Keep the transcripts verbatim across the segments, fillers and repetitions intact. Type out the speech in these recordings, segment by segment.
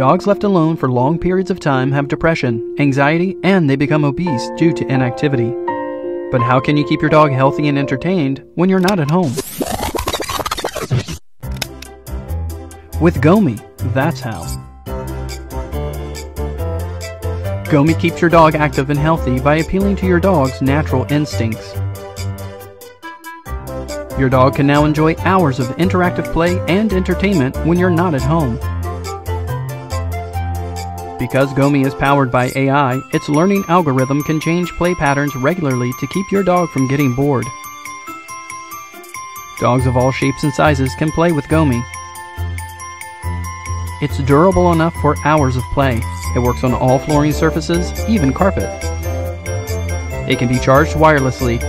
Dogs left alone for long periods of time have depression, anxiety, and they become obese due to inactivity. But how can you keep your dog healthy and entertained when you're not at home? With Gomi, that's how. Gomi keeps your dog active and healthy by appealing to your dog's natural instincts. Your dog can now enjoy hours of interactive play and entertainment when you're not at home. Because Gomi is powered by A I, its learning algorithm can change play patterns regularly to keep your dog from getting bored. Dogs of all shapes and sizes can play with Gomi. It's durable enough for hours of play. It works on all flooring surfaces, even carpet. It can be charged wirelessly,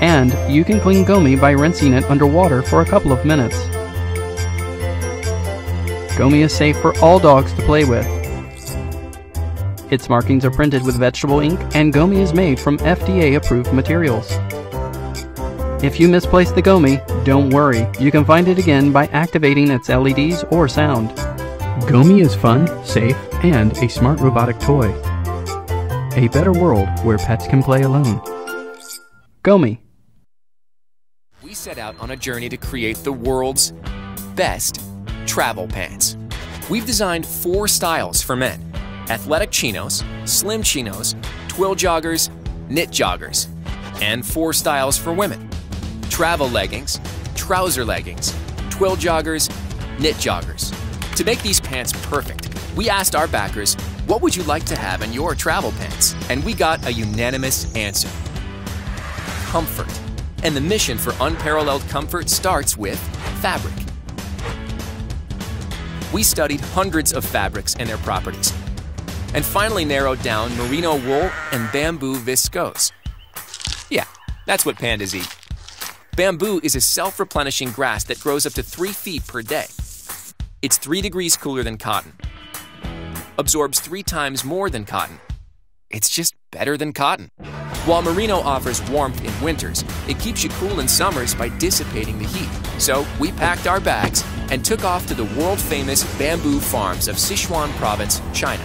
and you can clean Gomi by rinsing it underwater for a couple of minutes. Gomi is safe for all dogs to play with. Its markings are printed with vegetable ink, and Gomi is made from F D A-approved materials. If you misplace the Gomi, don't worry. You can find it again by activating its L E Ds or sound. Gomi is fun, safe, and a smart robotic toy. A better world where pets can play alone. Gomi. We set out on a journey to create the world's best travel pants. We've designed four styles for men: athletic chinos, slim chinos, twill joggers, knit joggers, and four styles for women: travel leggings, trouser leggings, twill joggers, knit joggers. To make these pants perfect, we asked our backers, what would you like to have in your travel pants? And we got a unanimous answer: comfort. And the mission for unparalleled comfort starts with fabric. We studied hundreds of fabrics and their properties, and finally narrowed down merino wool and bamboo viscose. Yeah, that's what pandas eat. Bamboo is a self-replenishing grass that grows up to three feet per day. It's three degrees cooler than cotton, absorbs three times more than cotton. It's just better than cotton. While merino offers warmth in winters, it keeps you cool in summers by dissipating the heat. So we packed our bags and took off to the world-famous bamboo farms of Sichuan Province, China.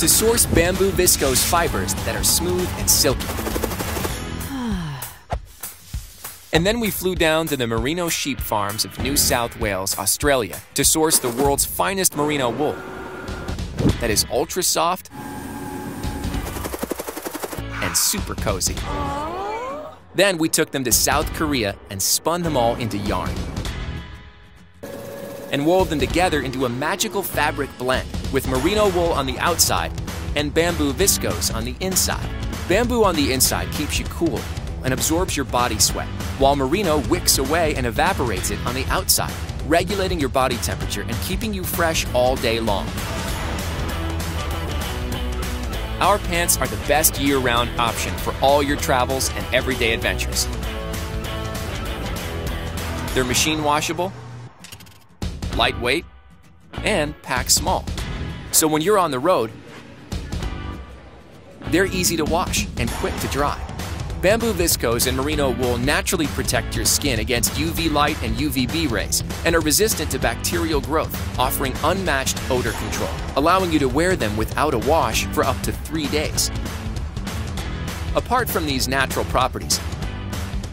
To source bamboo viscose fibers that are smooth and silky. And then we flew down to the merino sheep farms of New South Wales, Australia, to source the world's finest merino wool that is ultra soft and super cozy. Then we took them to South Korea and spun them all into yarn and wove them together into a magical fabric blend, with merino wool on the outside and bamboo viscose on the inside. Bamboo on the inside keeps you cool and absorbs your body sweat, while merino wicks away and evaporates it on the outside, regulating your body temperature and keeping you fresh all day long. Our pants are the best year-round option for all your travels and everyday adventures. They're machine washable, lightweight, and pack small. So when you're on the road, they're easy to wash and quick to dry. Bamboo viscose and merino wool naturally protect your skin against U V light and U V B rays, and are resistant to bacterial growth, offering unmatched odor control, allowing you to wear them without a wash for up to three days. Apart from these natural properties,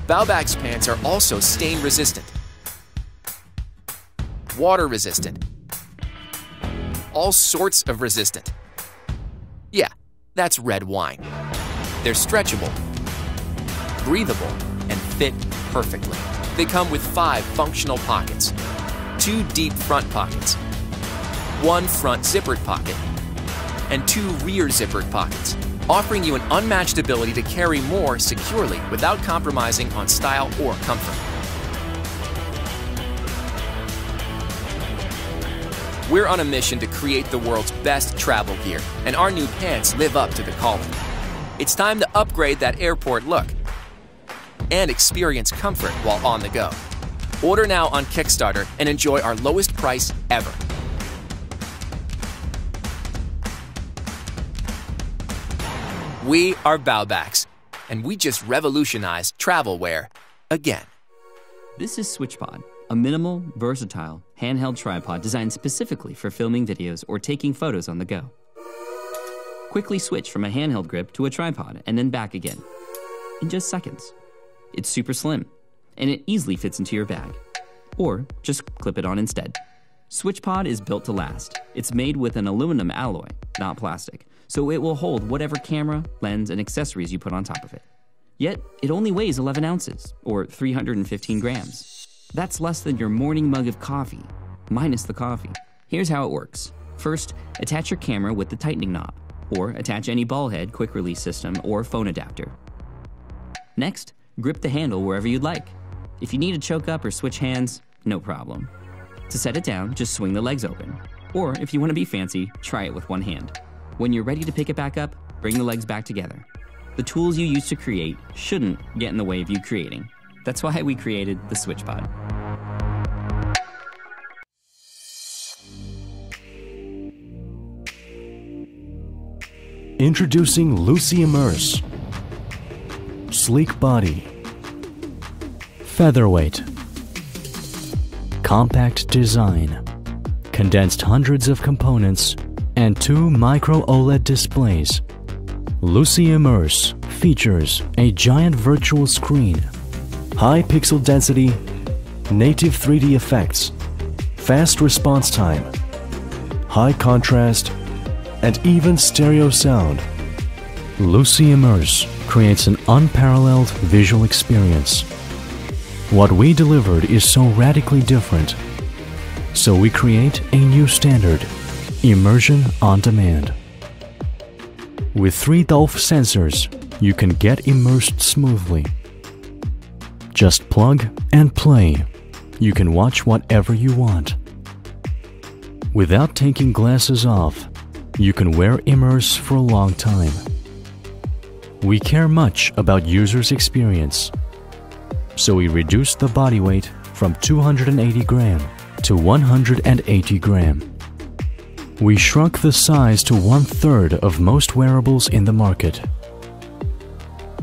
Baubax pants are also stain resistant, water resistant, all sorts of resistant. Yeah, that's red wine. They're stretchable, breathable, and fit perfectly. They come with five functional pockets, two deep front pockets, one front zippered pocket, and two rear zippered pockets, offering you an unmatched ability to carry more securely without compromising on style or comfort. We're on a mission to create the world's best travel gear, and our new pants live up to the calling. It's time to upgrade that airport look and experience comfort while on the go. Order now on Kickstarter and enjoy our lowest price ever. We are Baubax, and we just revolutionized travel wear again. This is SwitchPod. a minimal, versatile, handheld tripod designed specifically for filming videos or taking photos on the go. Quickly switch from a handheld grip to a tripod and then back again, in just seconds. It's super slim, and it easily fits into your bag. Or just clip it on instead. SwitchPod is built to last. It's made with an aluminum alloy, not plastic, so it will hold whatever camera, lens, and accessories you put on top of it. Yet, it only weighs eleven ounces, or three hundred fifteen grams. That's less than your morning mug of coffee, minus the coffee. Here's how it works. First, attach your camera with the tightening knob, or attach any ball head, quick release system, or phone adapter. Next, grip the handle wherever you'd like. If you need to choke up or switch hands, no problem. To set it down, just swing the legs open. Or if you want to be fancy, try it with one hand. When you're ready to pick it back up, bring the legs back together. The tools you use to create shouldn't get in the way of you creating. That's why we created the SwitchPod. Introducing Luci Immers. Sleek body, featherweight, compact design, condensed hundreds of components, and two micro OLED displays. Luci Immers features a giant virtual screen, high pixel density, native three D effects, fast response time, high contrast, and even stereo sound. Luci Immers creates an unparalleled visual experience. What we delivered is so radically different, so we create a new standard, immersion on demand. With three D O L F sensors, you can get immersed smoothly. Just plug and play. You can watch whatever you want. Without taking glasses off, you can wear Immers for a long time. We care much about users' experience, so we reduced the body weight from two hundred eighty grams to one hundred eighty grams. We shrunk the size to one-third of most wearables in the market.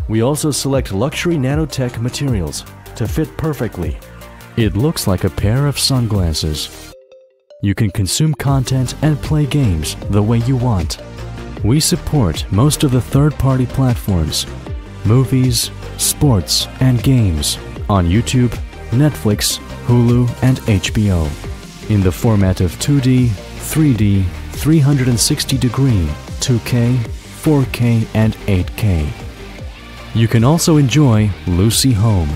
We also select luxury nanotech materials to fit perfectly. It looks like a pair of sunglasses. You can consume content and play games the way you want. We support most of the third-party platforms, movies, sports, and games on YouTube, Netflix, Hulu, and H B O in the format of two D, three D, three hundred sixty degree, two K, four K, and eight K. You can also enjoy Luci Home,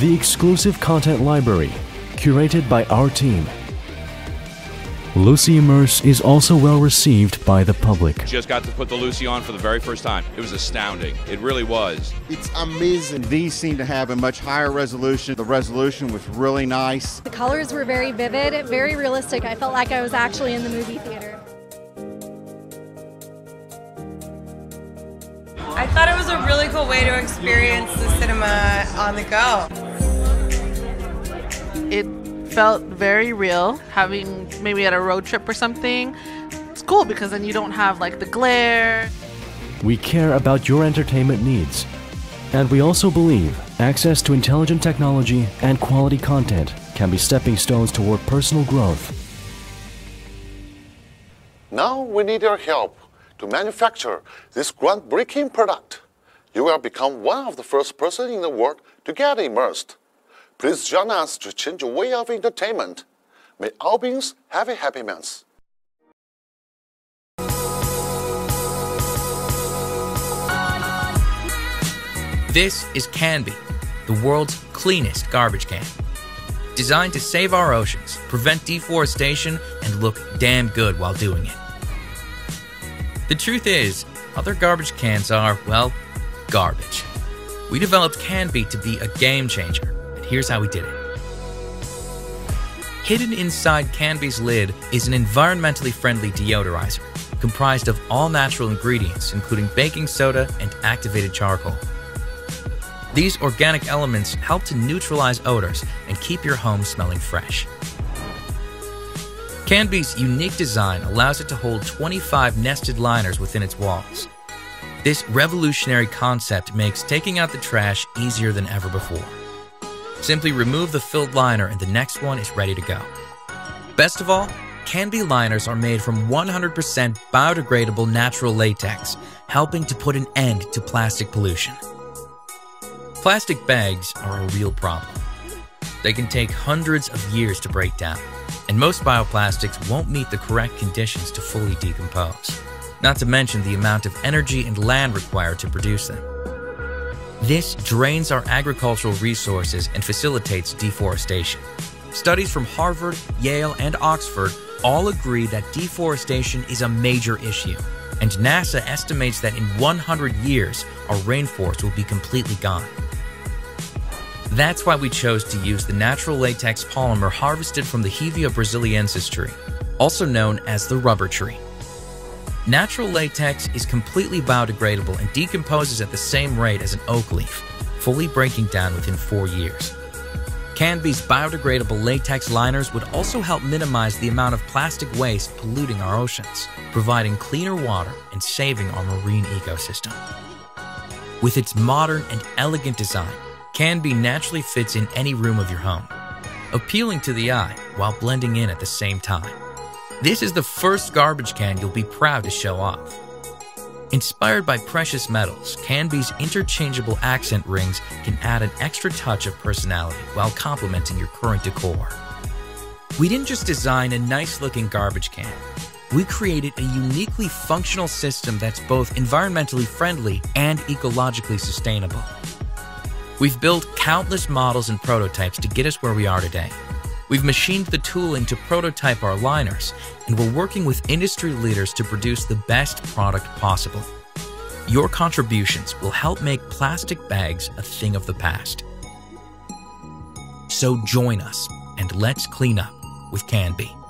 the exclusive content library curated by our team. Luci Immers is also well received by the public. Just got to put the Luci on for the very first time. It was astounding. It really was. It's amazing. These seem to have a much higher resolution. The resolution was really nice. The colors were very vivid, very realistic. I felt like I was actually in the movie theater. I thought it was a really cool way to experience the cinema on the go. It felt very real, having maybe at a road trip or something. It's cool because then you don't have like the glare. We care about your entertainment needs, and we also believe access to intelligent technology and quality content can be stepping stones toward personal growth. Now we need your help to manufacture this groundbreaking product. You will become one of the first person in the world to get immersed. Please join us to change the way of entertainment. May all beings have a happy month. This is CanBi, the world's cleanest garbage can. Designed to save our oceans, prevent deforestation, and look damn good while doing it. The truth is, other garbage cans are, well, garbage. We developed CanBi to be a game changer. Here's how we did it. Hidden inside CanBi's lid is an environmentally friendly deodorizer, comprised of all natural ingredients, including baking soda and activated charcoal. These organic elements help to neutralize odors and keep your home smelling fresh. CanBi's unique design allows it to hold twenty-five nested liners within its walls. This revolutionary concept makes taking out the trash easier than ever before. Simply remove the filled liner and the next one is ready to go. Best of all, CanBi liners are made from one hundred percent biodegradable natural latex, helping to put an end to plastic pollution. Plastic bags are a real problem. They can take hundreds of years to break down, and most bioplastics won't meet the correct conditions to fully decompose, not to mention the amount of energy and land required to produce them. This drains our agricultural resources and facilitates deforestation. Studies from Harvard, Yale, and Oxford all agree that deforestation is a major issue, and NASA estimates that in one hundred years, our rainforest will be completely gone. That's why we chose to use the natural latex polymer harvested from the Hevea brasiliensis tree, also known as the rubber tree. Natural latex is completely biodegradable and decomposes at the same rate as an oak leaf, fully breaking down within four years. CanBi's biodegradable latex liners would also help minimize the amount of plastic waste polluting our oceans, providing cleaner water and saving our marine ecosystem. With its modern and elegant design, CanBi naturally fits in any room of your home, appealing to the eye while blending in at the same time. This is the first garbage can you'll be proud to show off. Inspired by precious metals, CanBi's interchangeable accent rings can add an extra touch of personality while complementing your current decor. We didn't just design a nice-looking garbage can. We created a uniquely functional system that's both environmentally friendly and ecologically sustainable. We've built countless models and prototypes to get us where we are today. We've machined the tooling to prototype our liners, and we're working with industry leaders to produce the best product possible. Your contributions will help make plastic bags a thing of the past. So join us, and let's clean up with CanBi.